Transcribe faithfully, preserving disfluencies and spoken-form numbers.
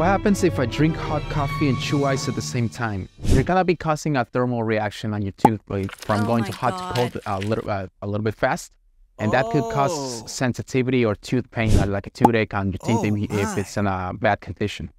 What happens if I drink hot coffee and chew ice at the same time? You're gonna be causing a thermal reaction on your toothbrush from oh going to hot God. to cold a little, uh, a little bit fast. And that could cause sensitivity or tooth pain, like a toothache on your teeth, oh if it's in a bad condition.